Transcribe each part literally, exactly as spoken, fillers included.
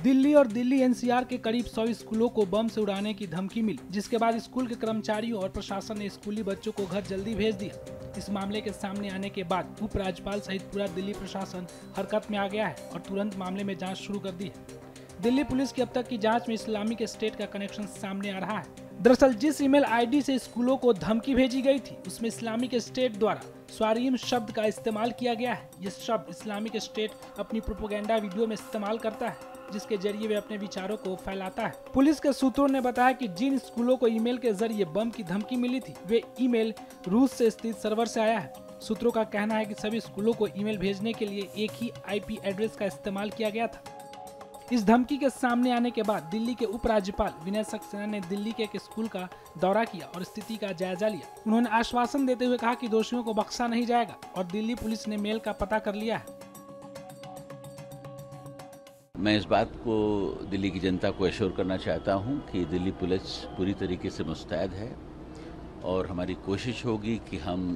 दिल्ली और दिल्ली एनसीआर के करीब सौ स्कूलों को बम से उड़ाने की धमकी मिली, जिसके बाद स्कूल के कर्मचारियों और प्रशासन ने स्कूली बच्चों को घर जल्दी भेज दिया। इस मामले के सामने आने के बाद उपराज्यपाल सहित पूरा दिल्ली प्रशासन हरकत में आ गया है और तुरंत मामले में जांच शुरू कर दी है। दिल्ली पुलिस की अब तक की जांच में इस्लामिक स्टेट का कनेक्शन सामने आ रहा है। दरअसल जिस ईमेल आईडी से स्कूलों को धमकी भेजी गई थी, उसमें इस्लामिक स्टेट द्वारा स्वारीम शब्द का इस्तेमाल किया गया है। ये शब्द इस्लामिक स्टेट अपनी प्रोपेगेंडा वीडियो में इस्तेमाल करता है, जिसके जरिए वे अपने विचारों को फैलाता है। पुलिस के सूत्रों ने बताया कि जिन स्कूलों को ईमेल के जरिए बम की धमकी मिली थी, वे ईमेल रूस से स्थित सर्वर से आया है। सूत्रों का कहना है कि सभी स्कूलों को ईमेल भेजने के लिए एक ही आईपी एड्रेस का इस्तेमाल किया गया था। इस धमकी के सामने आने के बाद दिल्ली के उपराज्यपाल विनय सक्सेना ने दिल्ली के एक स्कूल का दौरा किया और स्थिति का जायजा लिया। उन्होंने आश्वासन देते हुए कहा कि दोषियों को बख्शा नहीं जाएगा और दिल्ली पुलिस ने मेल का पता कर लिया है। मैं इस बात को दिल्ली की जनता को एश्योर करना चाहता हूं कि दिल्ली पुलिस पूरी तरीके से मुस्तैद है और हमारी कोशिश होगी कि हम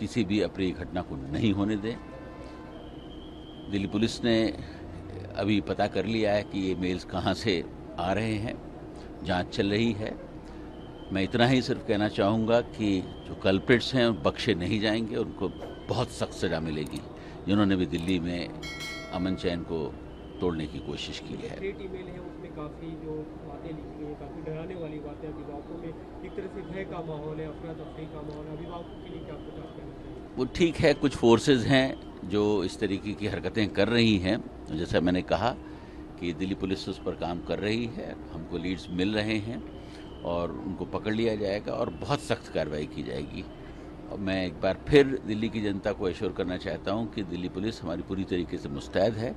किसी भी अप्रिय घटना को नहीं होने दें। दिल्ली पुलिस ने अभी पता कर लिया है कि ये मेल्स कहां से आ रहे हैं, जांच चल रही है। मैं इतना ही सिर्फ कहना चाहूँगा कि जो कल्प्रिट्स हैं बख्शे नहीं जाएंगे, उनको बहुत सख्त सजा मिलेगी, जिन्होंने भी दिल्ली में अमन चैन को तोड़ने की कोशिश की है। स्टेट ईमेल है, उसमें काफ़ी जो बातें लिखी गई हैं, काफ़ी डराने वाली बातें, अभिभावकों में एक तरह से भय का माहौल है, अफरा-तफरी का माहौल है। अभिभावकों के लिए क्या कुछ आप कहना चाहिए? वो ठीक है, कुछ फोर्सेज हैं जो इस तरीके की हरकतें कर रही हैं। जैसा मैंने कहा कि दिल्ली पुलिस उस पर काम कर रही है, हमको लीड्स मिल रहे हैं और उनको पकड़ लिया जाएगा और बहुत सख्त कार्रवाई की जाएगी। और मैं एक बार फिर दिल्ली की जनता को एश्योर करना चाहता हूं कि दिल्ली पुलिस हमारी पूरी तरीके से मुस्तैद है।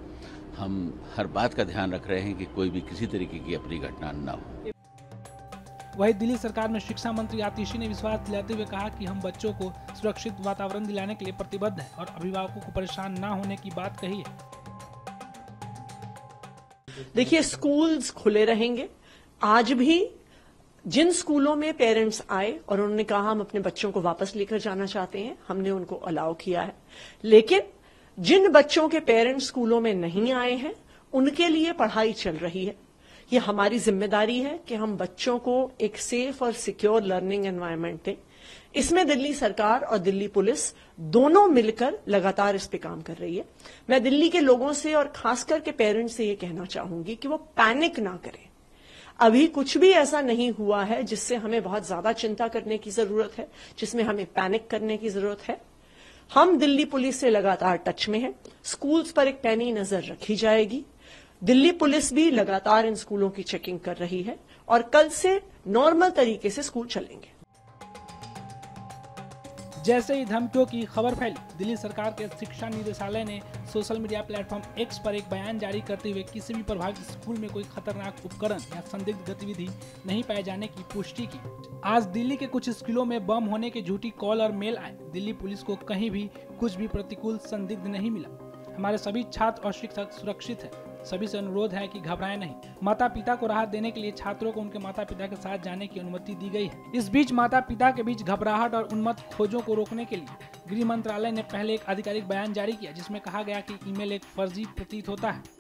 हम हर बात का ध्यान रख रहे हैं कि कोई भी किसी तरीके की अपनी घटना ना हो। वहीं दिल्ली सरकार में शिक्षा मंत्री आतिशी ने विश्वास दिलाते हुए कहा कि हम बच्चों को सुरक्षित वातावरण दिलाने के लिए प्रतिबद्ध हैं और अभिभावकों को परेशान ना होने की बात कही है। देखिए, स्कूल्स खुले रहेंगे। आज भी जिन स्कूलों में पेरेंट्स आए और उन्होंने कहा हम अपने बच्चों को वापस लेकर जाना चाहते हैं, हमने उनको अलाउ किया है। लेकिन जिन बच्चों के पेरेंट्स स्कूलों में नहीं आए हैं, उनके लिए पढ़ाई चल रही है। ये हमारी जिम्मेदारी है कि हम बच्चों को एक सेफ और सिक्योर लर्निंग एनवायरनमेंट दें। इसमें दिल्ली सरकार और दिल्ली पुलिस दोनों मिलकर लगातार इस पे काम कर रही है। मैं दिल्ली के लोगों से और खासकर के पेरेंट्स से ये कहना चाहूंगी कि वो पैनिक ना करें। अभी कुछ भी ऐसा नहीं हुआ है जिससे हमें बहुत ज्यादा चिंता करने की जरूरत है, जिसमें हमें पैनिक करने की जरूरत है। हम दिल्ली पुलिस से लगातार टच में हैं। स्कूल्स पर एक पैनी नजर रखी जाएगी। दिल्ली पुलिस भी लगातार इन स्कूलों की चेकिंग कर रही है और कल से नॉर्मल तरीके से स्कूल चलेंगे। जैसे ही धमकियों की खबर फैली, दिल्ली सरकार के शिक्षा निदेशालय ने सोशल मीडिया प्लेटफॉर्म एक्स पर एक बयान जारी करते हुए किसी भी प्रभावित स्कूल में कोई खतरनाक उपकरण या संदिग्ध गतिविधि नहीं पाए जाने की पुष्टि की। आज दिल्ली के कुछ स्कूलों में बम होने की झूठी कॉल और मेल आए। दिल्ली पुलिस को कहीं भी कुछ भी प्रतिकूल संदिग्ध नहीं मिला। हमारे सभी छात्र और शिक्षक सुरक्षित है। सभी से अनुरोध है कि घबराएं नहीं। माता पिता को राहत देने के लिए छात्रों को उनके माता पिता के साथ जाने की अनुमति दी गई है। इस बीच माता पिता के बीच घबराहट और उन्मत्त खोजों को रोकने के लिए गृह मंत्रालय ने पहले एक आधिकारिक बयान जारी किया, जिसमें कहा गया कि ईमेल एक फर्जी प्रतीत होता है।